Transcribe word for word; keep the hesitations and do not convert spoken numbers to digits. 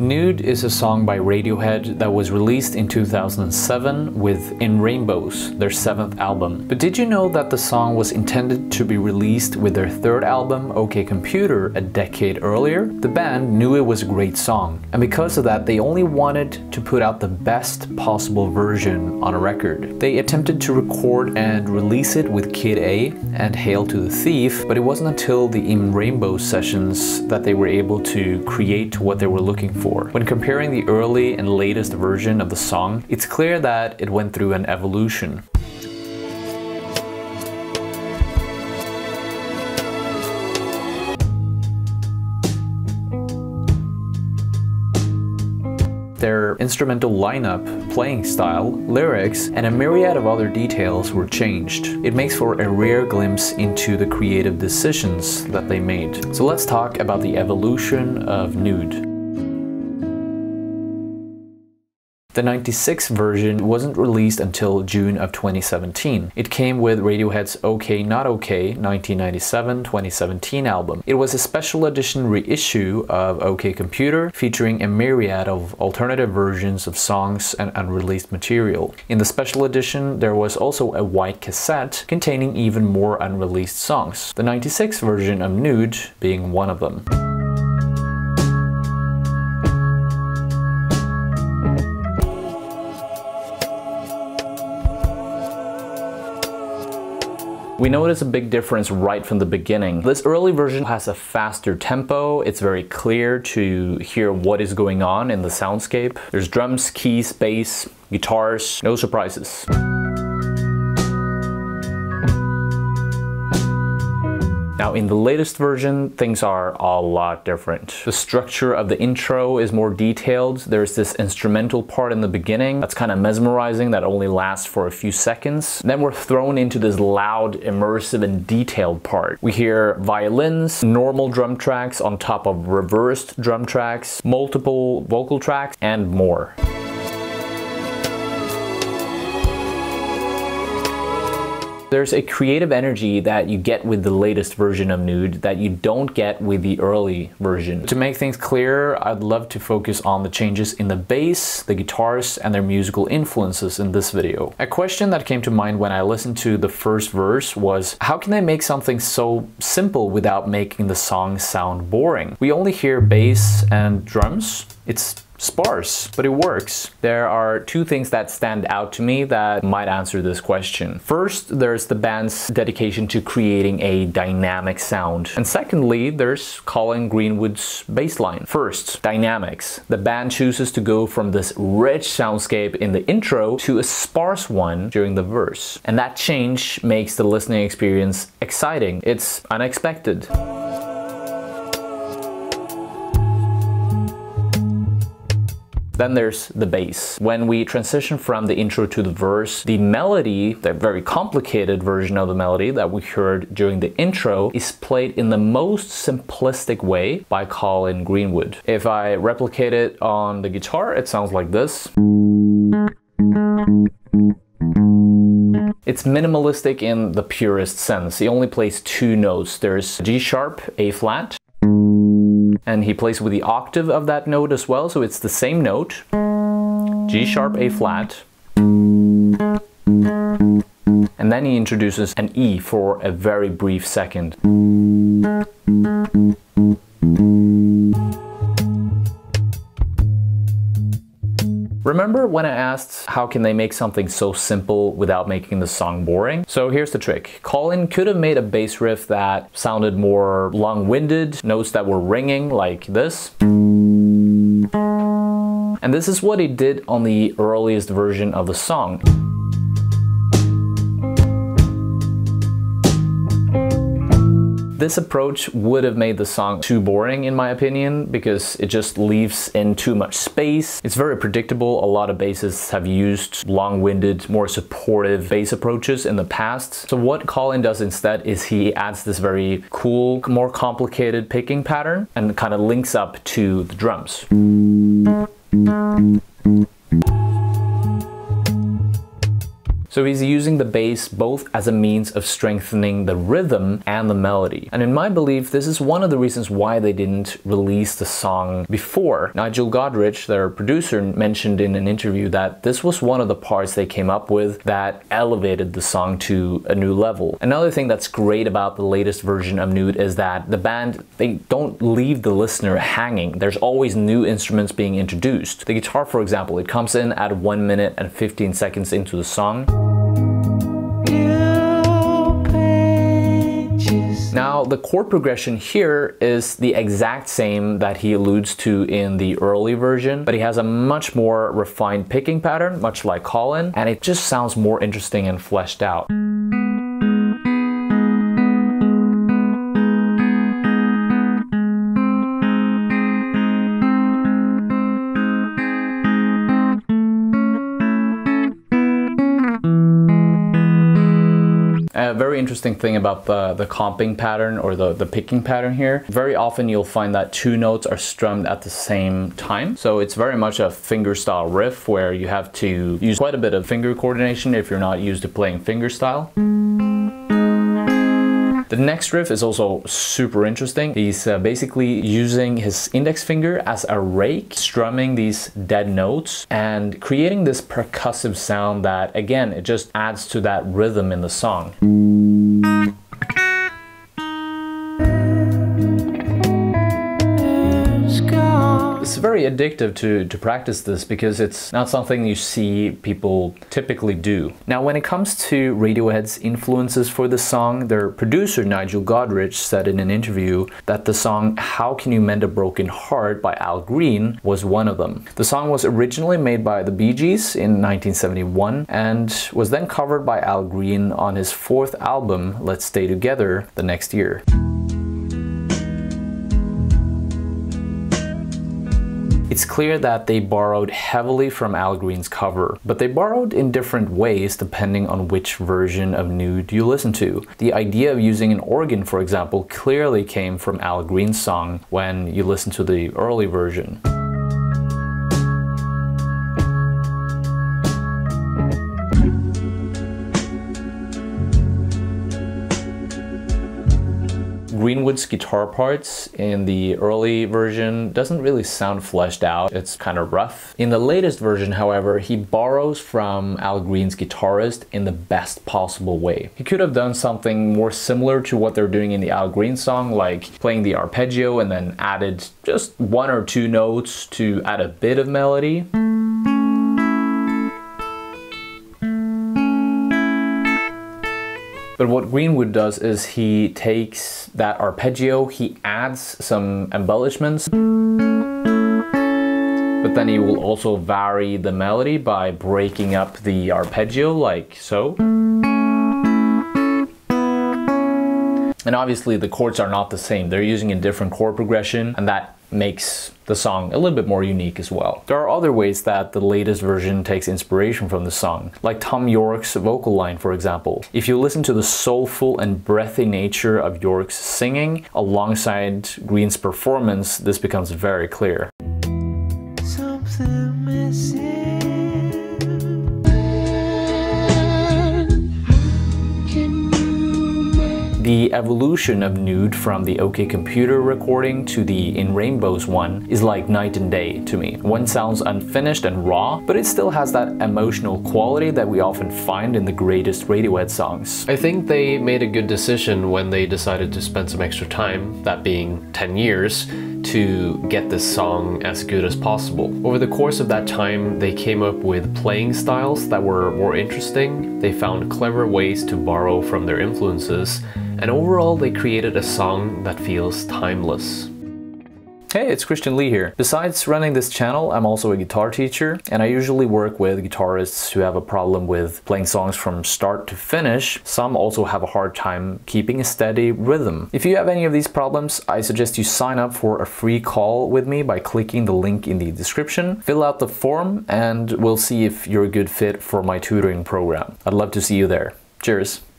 Nude is a song by Radiohead that was released in two thousand seven with In Rainbows, their seventh album. But did you know that the song was intended to be released with their third album, OK Computer, a decade earlier? The band knew it was a great song, and because of that they only wanted to put out the best possible version on a record. They attempted to record and release it with Kid A and Hail to the Thief, but it wasn't until the In Rainbows sessions that they were able to create what they were looking for. When comparing the early and latest version of the song, it's clear that it went through an evolution. Their instrumental lineup, playing style, lyrics, and a myriad of other details were changed. It makes for a rare glimpse into the creative decisions that they made. So let's talk about the evolution of Nude. The ninety-six version wasn't released until June of twenty seventeen. It came with Radiohead's OK, Not OK nineteen ninety-seven twenty seventeen album. It was a special edition reissue of OK Computer, featuring a myriad of alternative versions of songs and unreleased material. In the special edition, there was also a white cassette containing even more unreleased songs, the ninety-six version of Nude being one of them. We notice a big difference right from the beginning. This early version has a faster tempo. It's very clear to hear what is going on in the soundscape. There's drums, keys, bass, guitars, no surprises. Now in the latest version, things are a lot different. The structure of the intro is more detailed. There's this instrumental part in the beginning that's kind of mesmerizing, that only lasts for a few seconds. Then we're thrown into this loud, immersive, and detailed part. We hear violins, normal drum tracks on top of reversed drum tracks, multiple vocal tracks, and more. There's a creative energy that you get with the latest version of Nude that you don't get with the early version. To make things clearer, I'd love to focus on the changes in the bass, the guitars, and their musical influences in this video. A question that came to mind when I listened to the first verse was, how can they make something so simple without making the song sound boring? We only hear bass and drums. It's sparse, but it works. There are two things that stand out to me that might answer this question. First, there's the band's dedication to creating a dynamic sound. And secondly, there's Colin Greenwood's bass line. First, dynamics. The band chooses to go from this rich soundscape in the intro to a sparse one during the verse. And that change makes the listening experience exciting. It's unexpected. Then there's the bass. When we transition from the intro to the verse, the melody, the very complicated version of the melody that we heard during the intro, is played in the most simplistic way by Colin Greenwood. If I replicate it on the guitar, it sounds like this. It's minimalistic in the purest sense. He only plays two notes. There's G sharp, A flat, and he plays with the octave of that note as well, so it's the same note, G sharp, A flat, and then he introduces an E for a very brief second. Remember when I asked how can they make something so simple without making the song boring? So here's the trick. Colin could have made a bass riff that sounded more long-winded, notes that were ringing like this. And this is what he did on the earliest version of the song. This approach would have made the song too boring, in my opinion, because it just leaves in too much space. It's very predictable. A lot of bassists have used long-winded, more supportive bass approaches in the past. So what Colin does instead is he adds this very cool, more complicated picking pattern and kind of links up to the drums. So he's using the bass both as a means of strengthening the rhythm and the melody. And in my belief, this is one of the reasons why they didn't release the song before. Nigel Godrich, their producer, mentioned in an interview that this was one of the parts they came up with that elevated the song to a new level. Another thing that's great about the latest version of Nude is that the band, they don't leave the listener hanging. There's always new instruments being introduced. The guitar, for example, it comes in at one minute and fifteen seconds into the song. Now, the chord progression here is the exact same that he alludes to in the early version, but he has a much more refined picking pattern, much like Colin, and it just sounds more interesting and fleshed out. A very interesting thing about the, the comping pattern or the, the picking pattern here, very often you'll find that two notes are strummed at the same time. So it's very much a finger style riff where you have to use quite a bit of finger coordination if you're not used to playing finger style. The next riff is also super interesting. He's uh, basically using his index finger as a rake, strumming these dead notes and creating this percussive sound that, again, it just adds to that rhythm in the song. It's very addictive to, to practice this because it's not something you see people typically do. Now, when it comes to Radiohead's influences for the song, their producer Nigel Godrich said in an interview that the song How Can You Mend a Broken Heart by Al Green was one of them. The song was originally made by the Bee Gees in nineteen seventy-one and was then covered by Al Green on his fourth album, Let's Stay Together, the next year. It's clear that they borrowed heavily from Al Green's cover, but they borrowed in different ways depending on which version of Nude you listen to. The idea of using an organ, for example, clearly came from Al Green's song when you listen to the early version. Greenwood's guitar parts in the early version doesn't really sound fleshed out. It's kind of rough. In the latest version, however, he borrows from Al Green's guitarist in the best possible way. He could have done something more similar to what they're doing in the Al Green song, like playing the arpeggio and then added just one or two notes to add a bit of melody. But what Greenwood does is he takes that arpeggio, he adds some embellishments, but then he will also vary the melody by breaking up the arpeggio like so. And obviously the chords are not the same. They're using a different chord progression, and that makes the song a little bit more unique as well. There are other ways that the latest version takes inspiration from the song, like Tom Yorke's vocal line, for example. If you listen to the soulful and breathy nature of Yorke's singing alongside Green's performance, this becomes very clear. Something missing. The evolution of Nude from the OK Computer recording to the In Rainbows one is like night and day to me. One sounds unfinished and raw, but it still has that emotional quality that we often find in the greatest Radiohead songs. I think they made a good decision when they decided to spend some extra time, that being ten years, to get this song as good as possible. Over the course of that time, they came up with playing styles that were more interesting, they found clever ways to borrow from their influences, and overall they created a song that feels timeless. Hey, it's Christian Lee here. Besides running this channel, I'm also a guitar teacher, and I usually work with guitarists who have a problem with playing songs from start to finish. Some also have a hard time keeping a steady rhythm. If you have any of these problems, I suggest you sign up for a free call with me by clicking the link in the description. Fill out the form, and we'll see if you're a good fit for my tutoring program. I'd love to see you there. Cheers.